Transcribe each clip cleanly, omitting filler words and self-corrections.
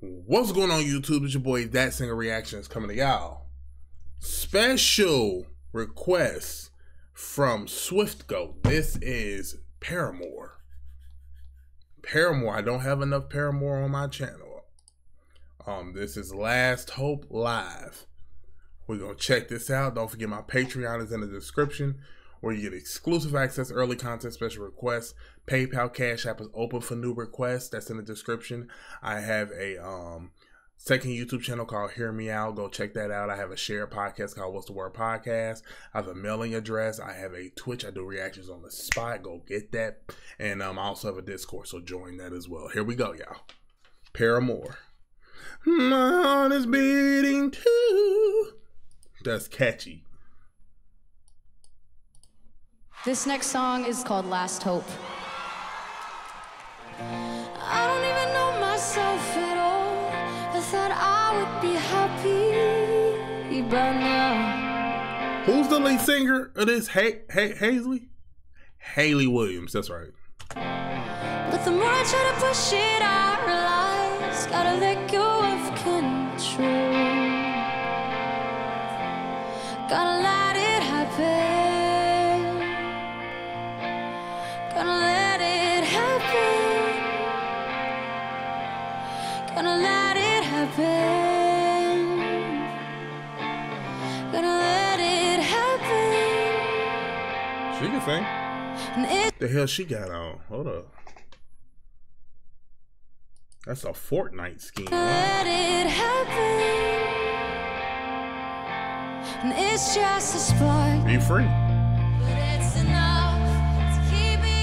What's going on YouTube? It's your boy ThatSingerReactions coming to y'all. Special request from SwiftGo. This is Paramore. Paramore. I don't have enough Paramore on my channel. This is Last Hope Live. We're gonna check this out. Don't forget my Patreon is in the description, where you get exclusive access, early content, special requests. PayPal, CashApp is open for new requests. That's in the description. I have a second YouTube channel called Hear Me Out. Go check that out. I have a shared podcast called What's the Word Podcast. I have a mailing address. I have a Twitch. I do reactions on the spot. Go get that. And I also have a Discord, so join that as well. Here we go, y'all. Paramore. My heart is beating too. That's catchy. This next song is called Last Hope. I don't even know myself at all. I thought I would be happy by now. Who's the lead singer of this? Haley Williams, that's right. But the more I try to push it, I realize gotta let go of control. Gotta let it happen. Gonna let it happen. Gonna let it happen. She can sing. The hell she got on? Hold up. That's a Fortnite scheme. Gonna let it happen. And it's just a spark. Be free. But it's enough to keep me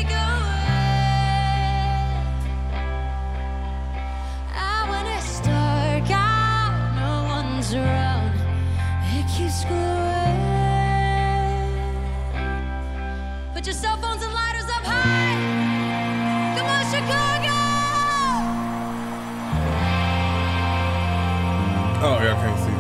around, it keeps growing. Put your cell phones and lighters up high. Come on, Chicago. Oh, yeah, I can't see.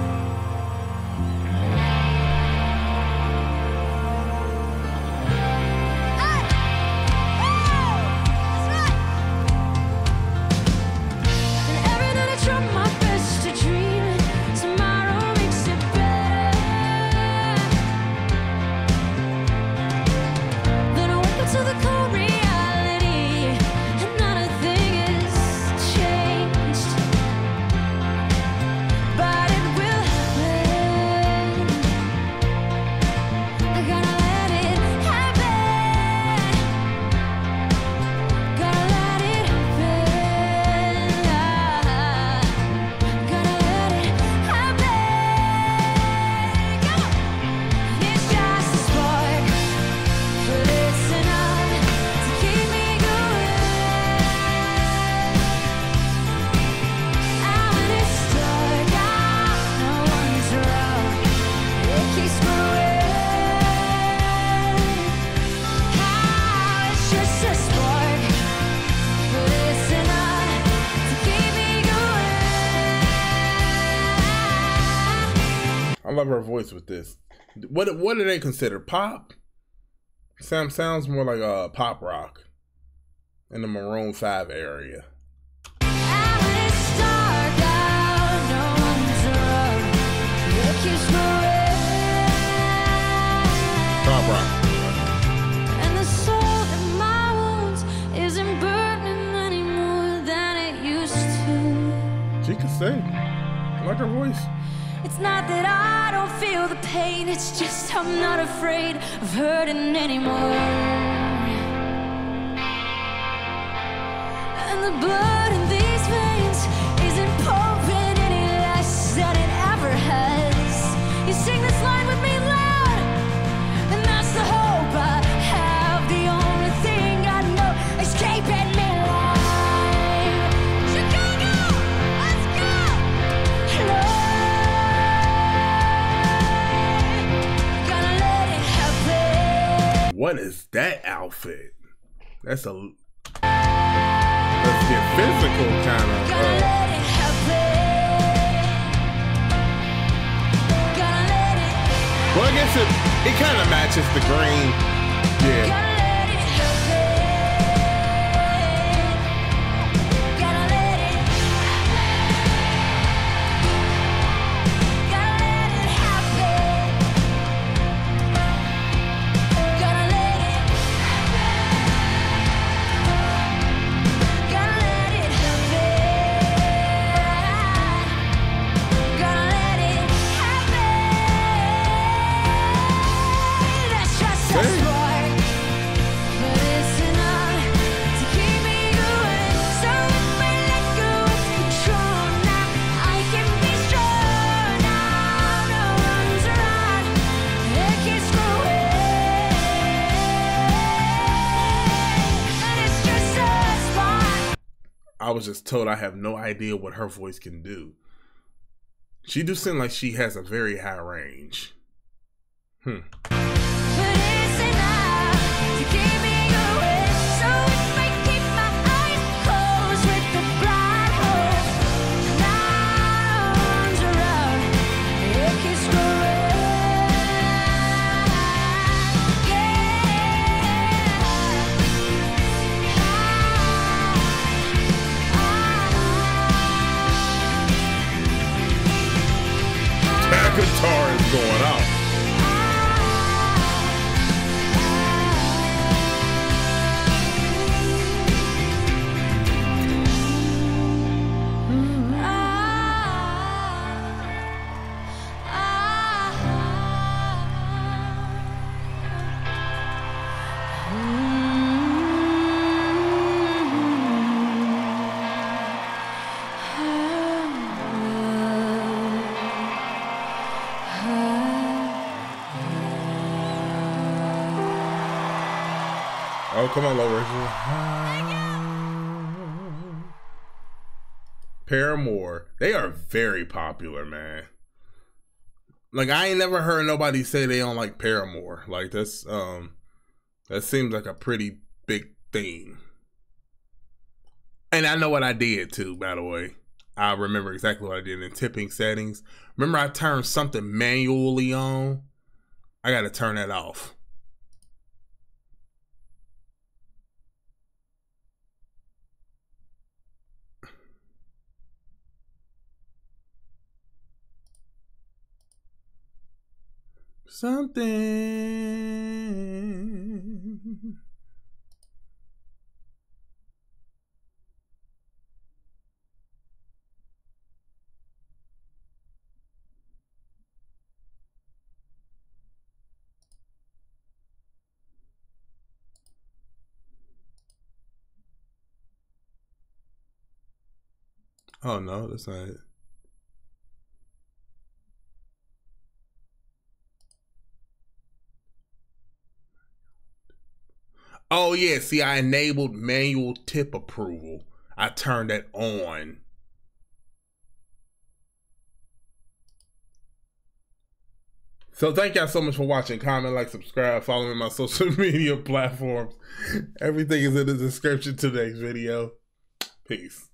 Love her voice with this. What do they consider pop? Sounds more like a pop rock in the Maroon 5 area. Pop rock. And the soul in my wounds isn't burning any more than it used to. She can sing. I like her voice. It's not that I don't feel the pain, it's just I'm not afraid of hurting anymore. And the blood in these veins isn't pumping any less than it ever has. You sing this line with me loud, and that's the hope I have. The only thing I know is keeping me alive. What is that outfit? That's a let's get physical kind of. Well, I guess it kind of matches the green. Yeah. was just told I have no idea what her voice can do. She do seem like she has a very high range. Guitar is going out. Oh, come on, lower. Paramore. They are very popular, man. Like, I ain't never heard nobody say they don't like Paramore. Like, that's, that seems like a pretty big thing. And I know what I did, too, by the way. I remember exactly what I did in tipping settings. Remember I turned something manually on? I gotta turn that off. Something. Oh no, that's not it. Oh yeah, see, I enabled manual tip approval. I turned that on. So thank y'all so much for watching. Comment, like, subscribe, follow me on my social media platforms. Everything is in the description to today's video. Peace.